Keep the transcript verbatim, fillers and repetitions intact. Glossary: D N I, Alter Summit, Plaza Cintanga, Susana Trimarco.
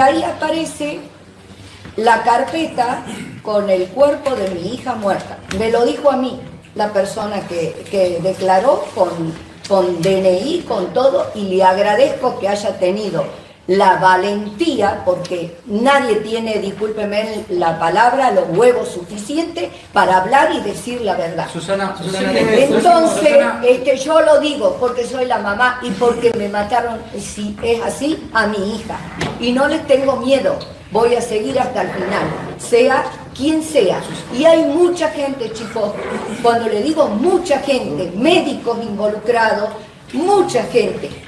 Ahí aparece la carpeta con el cuerpo de mi hija muerta. Me lo dijo a mí la persona que, que declaró con, con D N I, con todo, y le agradezco que haya tenido la valentía, porque nadie tiene, discúlpeme la palabra, los huevos suficientes para hablar y decir la verdad. Susana, Susana, entonces, Susana. Este, yo lo digo porque soy la mamá y porque me mataron, si es así, a mi hija. Y no les tengo miedo, voy a seguir hasta el final, sea quien sea. Y hay mucha gente, chicos, cuando le digo mucha gente, médicos involucrados, mucha gente.